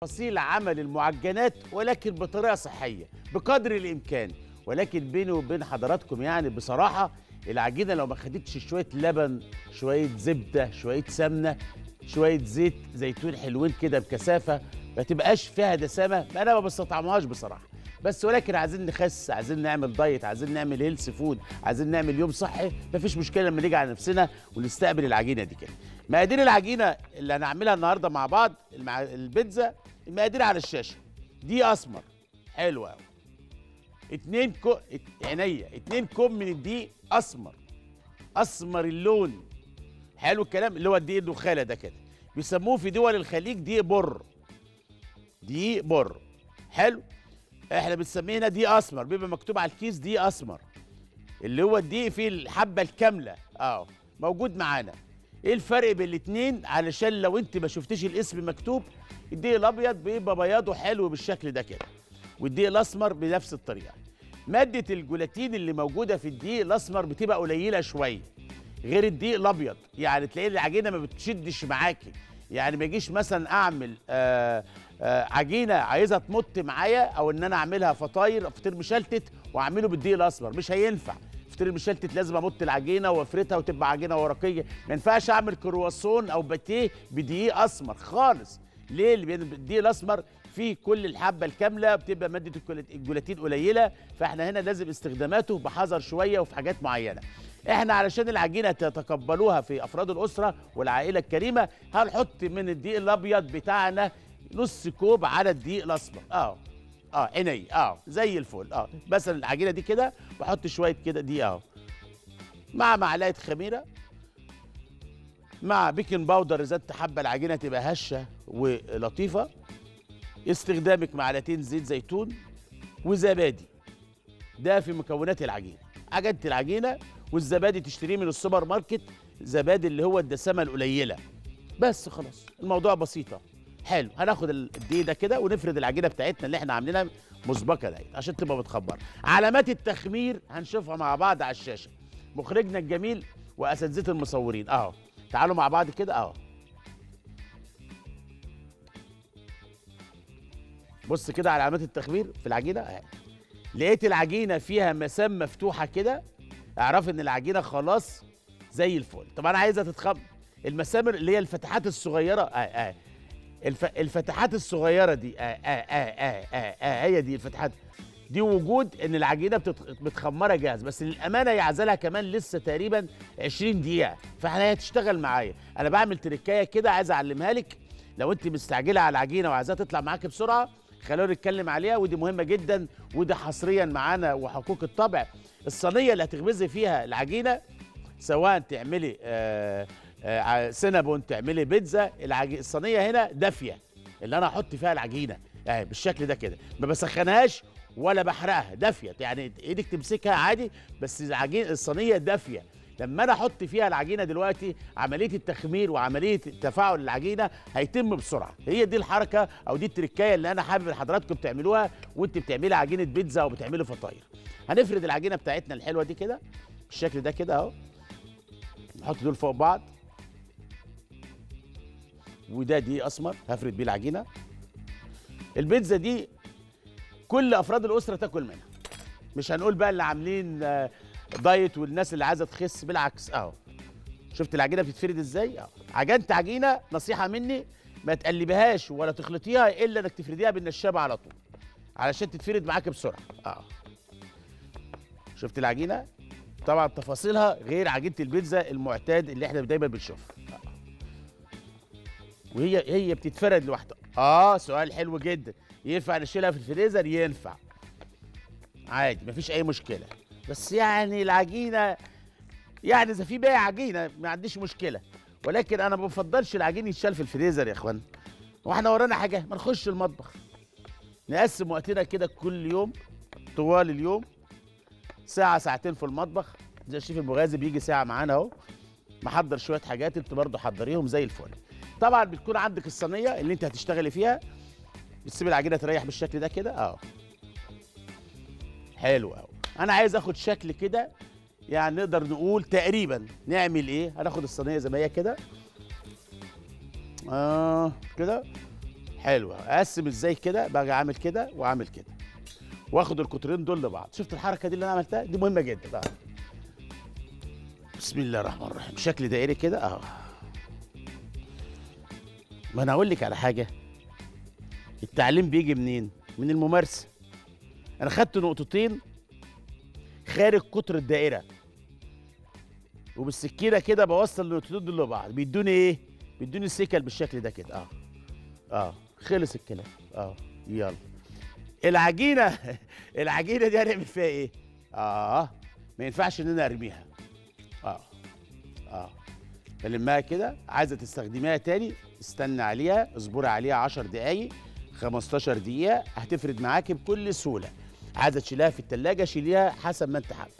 تفاصيل عمل المعجنات ولكن بطريقه صحيه بقدر الامكان، ولكن بيني وبين حضراتكم يعني بصراحه العجينه لو ما خدتش شويه لبن، شويه زبده، شويه سمنه، شويه زيت زيتون حلوين كده بكثافه، ما تبقاش فيها دسامه، انا ما بستطعمهاش بصراحه. بس ولكن عايزين نخس، عايزين نعمل دايت، عايزين نعمل هيلث فود، عايزين نعمل يوم صحي، مفيش مشكله لما نيجي على نفسنا ونستقبل العجينه دي كده. مقادير العجينه اللي هنعملها النهارده مع بعض البيتزا، المقادير على الشاشه. دي اسمر حلوه قوي، 2 كوب من الدقيق اسمر اللون، حلو الكلام، اللي هو الدقيق النخاله ده كده، بيسموه في دول الخليج دقيق بر، حلو، احنا بنسميه هنا دقيق اسمر، بيبقى مكتوب على الكيس دقيق اسمر، اللي هو الدقيق فيه الحبه الكامله اهو موجود معانا. ايه الفرق بين الاثنين؟ علشان لو انت ما شفتيش الاسم مكتوب، الدقيق الابيض بيبقى بياضه حلو بالشكل ده كده، والدقيق الاسمر بنفس الطريقه. ماده الجولاتين اللي موجوده في الدقيق الاسمر بتبقى قليله شويه غير الدقيق الابيض، يعني تلاقي العجينه ما بتشدش معاكي، يعني ما يجيش مثلا اعمل عجينه عايزه تمط معايا، او ان انا اعملها فطير مشلتت واعمله بالدقيق الاسمر، مش هينفع. الفطير المشلتت لازم امط العجينه وافردها وتبقى عجينه ورقيه، ما ينفعش اعمل كرواسون او باتيه بدقيق اسمر خالص. ليه؟ لان الدقيق الاسمر فيه كل الحبه الكامله، بتبقى ماده الجولاتين قليله، فاحنا هنا لازم استخداماته بحذر شويه وفي حاجات معينه. احنا علشان العجينه تتقبلوها في افراد الاسره والعائله الكريمه، هنحط من الدقيق الابيض بتاعنا نص كوب على الدقيق الاسمر، زي الفل، مثلا العجينه دي كده بحط شويه كده دي مع معلقه خميره، مع بيكنج باودر زادت حبه، العجينه تبقى هشه ولطيفه. استخدامك معلقتين زيت زيتون وزبادي، ده في مكونات العجينه. عجينه العجينه والزبادي تشتريه من السوبر ماركت، زبادي اللي هو الدسامه القليله، بس خلاص الموضوع بسيطه. حلو، هناخد الدقيق ده كده ونفرد العجينه بتاعتنا اللي احنا عاملينها مسبقه ديت عشان تبقى متخبره. علامات التخمير هنشوفها مع بعض على الشاشه، مخرجنا الجميل واساتذه المصورين اهو، تعالوا مع بعض كده اهو. بص كده على علامات التخمير في العجينه اهي. لقيت العجينه فيها مسام مفتوحه كده، اعرف ان العجينه خلاص زي الفل. طب انا عايزها تتخمر، المسام اللي هي الفتحات الصغيره الفتحات الصغيره دي هي دي الفتحات دي، وجود ان العجينه متخمره جاهز. بس للامانه يعزلها كمان لسه تقريبا 20 دقيقه، فاحنا هتشتغل معايا. انا بعمل تركايه كده عايز اعلمها لك، لو انت مستعجله على العجينه وعايزاها تطلع معاك بسرعه خلونا نتكلم عليها، ودي مهمه جدا، ودي حصريا معانا وحقوق الطبع. الصينيه اللي هتخبزي فيها العجينه، سواء تعملي سينابون، تعملي بيتزا، الصينيه هنا دافيه اللي انا هحط فيها العجينه اهي بالشكل ده كده، ما بسخنهاش ولا بحرقها، دافيه يعني ايدك تمسكها عادي، بس العجينه الصينيه دافيه. لما انا احط فيها العجينه دلوقتي، عمليه التخمير وعمليه تفاعل العجينه هيتم بسرعه. هي دي الحركه او دي التركايه اللي انا حابب حضراتكم تعملوها وانت بتعملي عجينه بيتزا او بتعملي فطاير. هنفرد العجينه بتاعتنا الحلوه دي كده بالشكل ده كده اهو، نحط دول فوق بعض، وده دقيق اسمر هفرد بيه العجينه. البيتزا دي كل افراد الاسره تاكل منها، مش هنقول بقى اللي عاملين دايت والناس اللي عايزه تخس، بالعكس اهو. شفت العجينه بتتفرد ازاي؟ عجنت عجينه، نصيحه مني ما تقلبيهاش ولا تخلطيها الا انك تفرديها بالنشابه على طول علشان تتفرد معاك بسرعه شفت العجينه؟ طبعا تفاصيلها غير عجينه البيتزا المعتاد اللي احنا دايما بنشوفها، وهي بتتفرد لوحدها. سؤال حلو جدا، ينفع نشيلها في الفريزر؟ ينفع عادي، مفيش اي مشكله، بس يعني العجينه يعني اذا في باقي عجينه ما عنديش مشكله، ولكن انا ما بفضلش العجين يتشال في الفريزر يا اخوان. واحنا ورانا حاجه ما نخش المطبخ، نقسم وقتنا كده كل يوم طوال اليوم ساعه ساعتين في المطبخ، زي الشيف المغازي بيجي ساعه معانا اهو، محضر شويه حاجات انت برضه حضريهم زي الفل. طبعا بتكون عندك الصينيه اللي انت هتشتغلي فيها، بتسيب العجينه تريح بالشكل ده كده حلو قوي. انا عايز اخد شكل كده، يعني نقدر نقول تقريبا نعمل ايه. هناخد الصينيه زي ما هي كده كده حلو. اقسم ازاي كده؟ باجي عامل كده وعامل كده واخد القطرين دول لبعض. شفت الحركه دي اللي انا عملتها دي؟ مهمه جدا بقى. بسم الله الرحمن الرحيم. بشكل دائري كده اهو. ما انا اقول لك على حاجه، التعليم بيجي منين؟ من الممارسه. انا خدت نقطتين خارج قطر الدائره وبالسكينه كده بوصل النقطتين دول لبعض، بيدوني ايه؟ بيدوني سيكل بالشكل ده كده. خلص الكلام. يلا العجينه العجينه دي هنعمل فيها ايه؟ ما ينفعش ان انا ارميها. بلمها كده. عايزه تستخدميها تاني استنى عليها، اصبري عليها 10 دقايق 15 دقيقه، هتفرد معاكي بكل سهوله. عايزه تشيلها في التلاجة شيليها حسب ما انت حابه.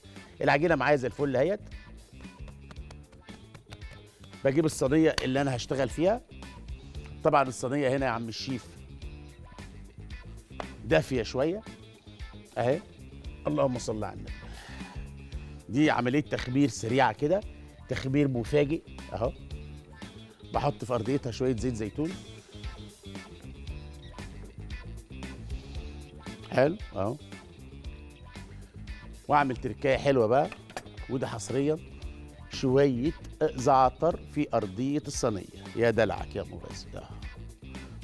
العجينه معايا زي الفل اهيت. بجيب الصينيه اللي انا هشتغل فيها. طبعا الصينيه هنا يا عم الشيف دافيه شويه اهي. اللهم صل على النبي. دي عمليه تخمير سريعه كده، تخمير مفاجئ اهو. بحط في ارضيتها شويه زيت زيتون. حلو اهو. واعمل تركايه حلوه بقى، وده حصريا شويه زعتر في ارضيه الصينيه. يا دلعك يا مغازي.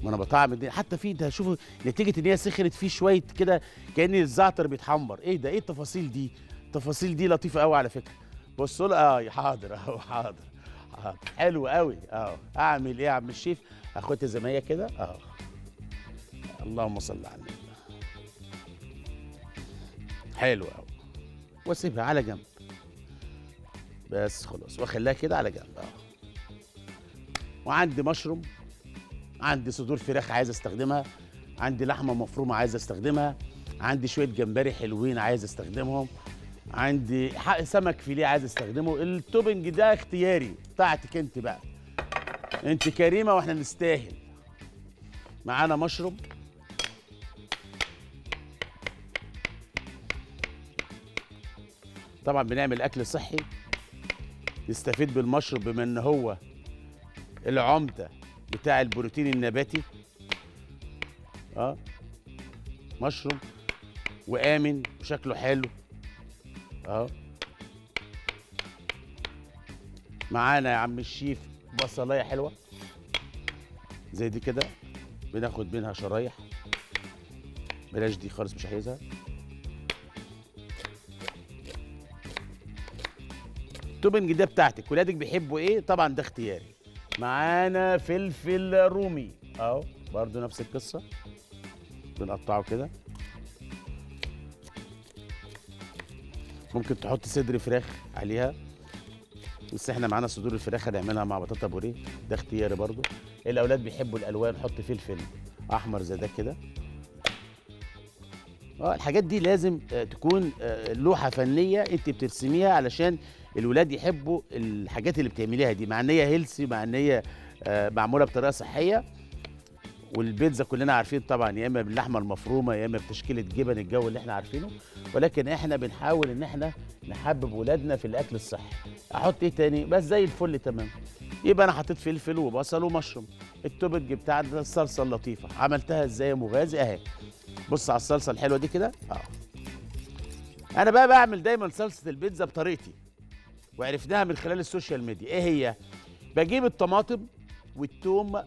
ما انا بطعم الدنيا حتى في ده. شوفوا نتيجه ان هي سخنت فيه شويه كده كان الزعتر بيتحمر. ايه ده؟ ايه التفاصيل دي؟ التفاصيل دي لطيفه قوي على فكره. بصوا له. حاضر اهو. حاضر حلو قوي. اعمل ايه يا عم الشيف؟ هاخدها زي ما هي كده. اللهم صل على النبي. حلو قوي. واسيبها على جنب بس خلاص، واخليها كده على جنب. وعندي مشروم، عندي صدور فراخ عايز استخدمها، عندي لحمه مفرومه عايز استخدمها، عندي شويه جمبري حلوين عايز استخدمهم، عندي سمك فيليه عايز استخدمه. التوبنج ده اختياري بتاعتك انت بقى، انت كريمه واحنا نستاهل. معانا مشروم، طبعا بنعمل اكل صحي، نستفيد بالمشروم بما ان هو العمده بتاع البروتين النباتي. مشروم وامن وشكله حلو. معانا يا عم الشيف بصلايه حلوه زي دي كده، بناخد منها شرايح. بلاش دي خالص مش عايزها. التوبنج ده بتاعتك، ولادك بيحبوا ايه طبعا ده اختياري. معانا فلفل رومي اهو، برضو نفس القصه، بنقطعه كده. ممكن تحط صدر فراخ عليها، بس احنا معانا صدور الفراخ هنعملها مع بطاطا بوريه، ده اختياري برضو. الاولاد بيحبوا الالوان، حط فلفل احمر زي ده كده. الحاجات دي لازم تكون لوحه فنيه انت بترسميها علشان الولاد يحبوا الحاجات اللي بتعمليها دي، مع ان هي هيلثي، مع ان هي معموله بطريقه صحيه. والبيتزا كلنا عارفين طبعا، يا اما باللحمه المفرومه يا اما بتشكيله جبن، الجو اللي احنا عارفينه. ولكن احنا بنحاول ان احنا نحبب ولادنا في الاكل الصحي. احط ايه تاني؟ بس زي الفل تمام. يبقى انا حطيت فلفل وبصل ومشروم. التوبنج بتاعنا الصلصه اللطيفه، عملتها ازاي يا مغازي؟ اهي بص على الصلصه الحلوه دي كده. انا بقى بعمل دايما صلصه البيتزا بطريقتي، وعرفناها من خلال السوشيال ميديا. ايه هي؟ بجيب الطماطم والثوم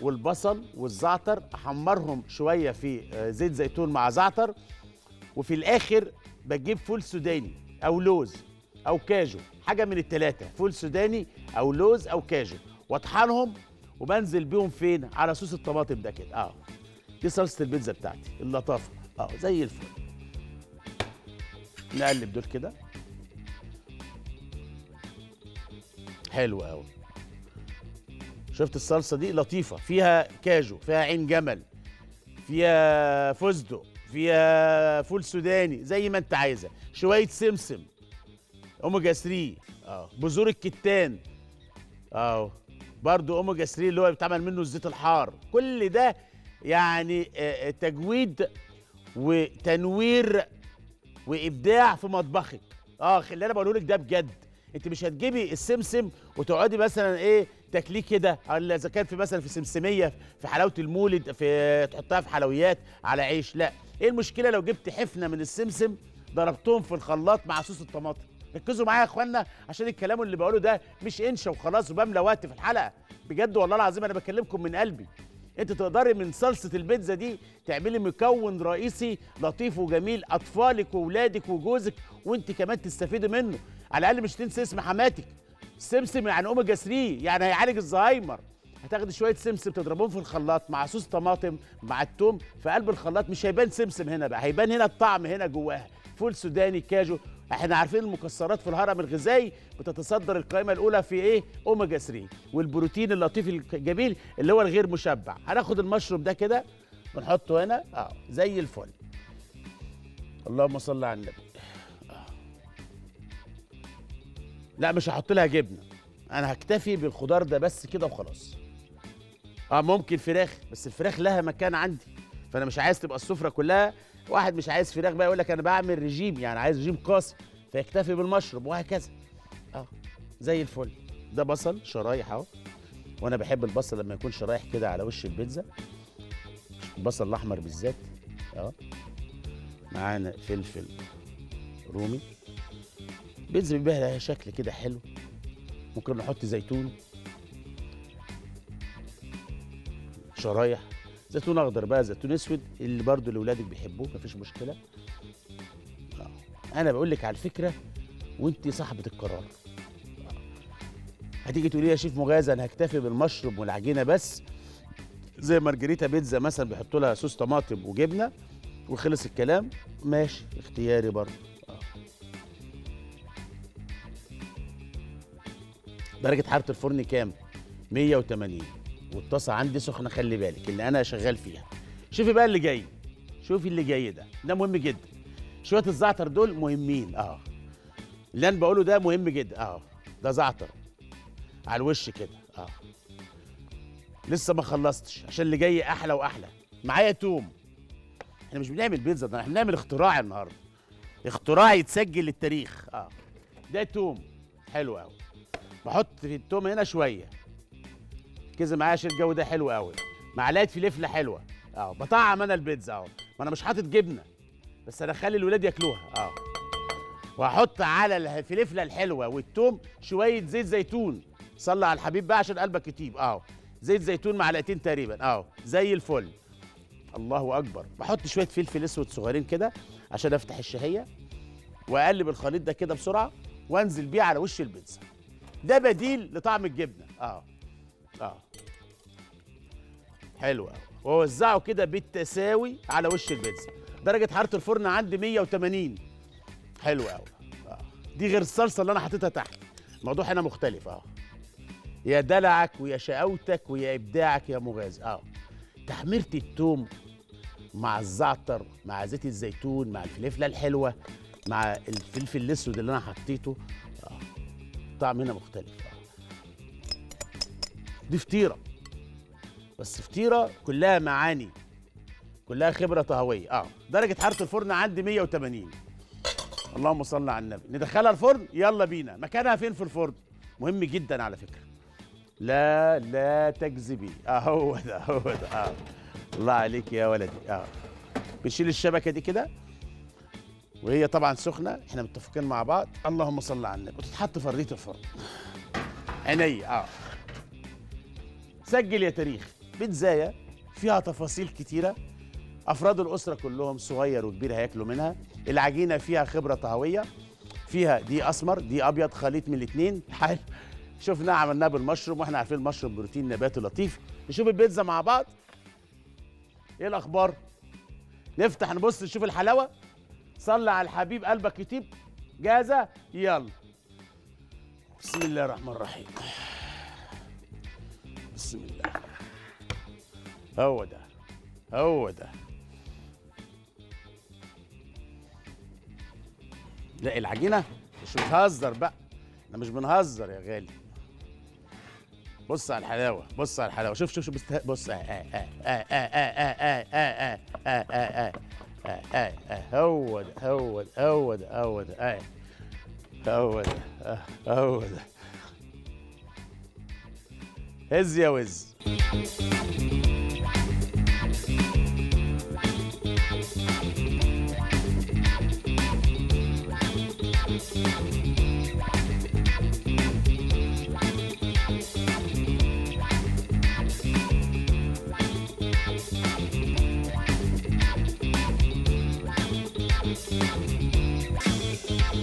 والبصل والزعتر، احمرهم شويه في زيت زيتون مع زعتر، وفي الاخر بجيب فول سوداني او لوز او كاجو، حاجه من الثلاثه، فول سوداني او لوز او كاجو، واطحنهم وبنزل بيهم فين؟ على صوص الطماطم ده كده. دي صلصه البيتزا بتاعتي اللطافه. زي الفل. نقلب دول كده. حلو قوي. شفت الصلصه دي لطيفه، فيها كاجو، فيها عين جمل، فيها فستق، فيها فول سوداني زي ما انت عايزه، شويه سمسم، اوميجا 3، بذور الكتان، برضو اوميجا 3 اللي هو بيتعمل منه الزيت الحار. كل ده يعني تجويد وتنوير وابداع في مطبخك. خلي انا بقول لك ده بجد، انت مش هتجيبي السمسم وتقعدي مثلا ايه تاكليه كده، ولا اذا كان في مثلا في سمسميه، في حلاوه المولد، في تحطها في حلويات على عيش. لا، ايه المشكله لو جبت حفنه من السمسم ضربتهم في الخلاط مع صوص الطماطم؟ ركزوا معايا يا اخوانا، عشان الكلام اللي بقوله ده مش انشا وخلاص وبملى وقت في الحلقه، بجد والله العظيم انا بكلمكم من قلبي. انت تقدري من صلصه البيتزا دي تعملي مكون رئيسي لطيف وجميل، اطفالك واولادك وجوزك وانت كمان تستفيدي منه. على الاقل مش تنسي اسم حماتك. سمسم يعني اوميجا 3، يعني هيعالج الزهايمر. هتاخدي شويه سمسم تضربهم في الخلاط مع صوص طماطم مع التوم في قلب الخلاط، مش هيبان سمسم هنا بقى، هيبان هنا الطعم هنا جواها. فول سوداني، كاجو، احنا عارفين المكسرات في الهرم الغذائي بتتصدر القائمه الاولى في ايه؟ اوميجا 3 والبروتين اللطيف الجميل اللي هو الغير مشبع. هناخد المشروب ده كده ونحطه هنا زي الفل. اللهم صل على النبي. لا مش هحط لها جبنه، انا هكتفي بالخضار ده بس كده وخلاص. ممكن فراخ، بس الفراخ لها مكان عندي، فانا مش عايز تبقى السفره كلها. واحد مش عايز فراخ بقى يقول لك انا بعمل رجيم، يعني عايز رجيم قاسي، فيكتفي بالمشروب وهكذا. زي الفل. ده بصل شرايح اهو، وانا بحب البصل لما يكون شرايح كده على وش البيتزا، البصل الاحمر بالذات. معانا فلفل رومي. البيتزا بيبقى لها شكل كده حلو. ممكن نحط زيتون شرايح، زيتون اخضر بقى، زيتون اسود، اللي برضو اللي ولادك بيحبوه مفيش مشكله. انا بقول لك على الفكره وانت صاحبه القرار. هتيجي تقولي يا شيف مغازي انا هكتفي بالمشروب والعجينه بس، زي مارجريتا بيتزا مثلا بيحطوا لها صوص طماطم وجبنه وخلص الكلام، ماشي اختياري برضو. درجه حراره الفرن كام؟ 180، والطاسه عندي سخنه، خلي بالك اللي انا شغال فيها. شوفي بقى اللي جاي، شوفي اللي جاي ده مهم جدا. شويه الزعتر دول مهمين. اللي انا بقوله ده مهم جدا. ده زعتر على الوش كده. لسه ما خلصتش عشان اللي جاي احلى واحلى. معايا توم. احنا مش بنعمل بيتزا، ده احنا بنعمل اختراع النهارده، اختراع يتسجل للتاريخ. ده توم حلو قوي. بحط في التوم هنا شويه كذا معايا عشان الجو ده حلو قوي. معلقه فلفله حلوه. بطعم انا البيتزا اهو، ما انا مش حاطط جبنه، بس انا اخلي الولاد ياكلوها. وهحط على الفلفله الحلوه والثوم شويه زيت زيتون. صلي على الحبيب بقى عشان قلبك يطيب. زيت زيتون معلقتين تقريبا. زي الفل. الله اكبر. بحط شويه فلفل اسود صغيرين كده عشان افتح الشهيه، واقلب الخليط ده كده بسرعه وانزل بيه على وش البيتزا. ده بديل لطعم الجبنه. حلو قوي. واوزعه كده بالتساوي على وش البيتزا. درجه حراره الفرن عندي 180. حلو قوي. دي غير الصلصه اللي انا حاططها تحت. الموضوع هنا مختلف. يا دلعك ويا شقاوتك ويا ابداعك يا مغازي. تحميره التوم مع الزعتر مع زيت الزيتون مع الفلفله الحلوه مع الفلفل الاسود اللي انا حطيته. طعم هنا مختلف. دي فطيرة، بس فطيرة كلها معاني، كلها خبرة طهوية. درجة حرارة الفرن عندي 180. اللهم صل على النبي. ندخلها الفرن، يلا بينا. مكانها فين في الفرن؟ مهم جدا على فكرة. لا تكذبي. هو ده هو ده. الله عليك يا ولدي. بنشيل الشبكة دي كده وهي طبعا سخنة، احنا متفقين مع بعض. اللهم صل على النبي. وتتحط في فريت الفرن. عينيا. سجل يا تاريخ. بيتزاية فيها تفاصيل كتيرة، أفراد الأسرة كلهم صغير وكبير هياكلوا منها. العجينة فيها خبرة طهوية، فيها دي أسمر دي أبيض، خليط من الاتنين. حلو، شفناها عملناها بالمشروم، وإحنا عارفين المشروم بروتين نباتي لطيف. نشوف البيتزا مع بعض. إيه الأخبار؟ نفتح نبص نشوف الحلاوة. صلي على الحبيب قلبك يطيب. جاهزة؟ يلا. بسم الله الرحمن الرحيم. بسم الله. هو ده هو ده. لا العجينه مش بتهزر بقى، احنا مش بنهزر يا غالي. بص على الحلاوه، بص على الحلاوه. شوف شوف شوف بص. هو ده هو ده هو ده هو ده هو ده هو ده. هز يا وز.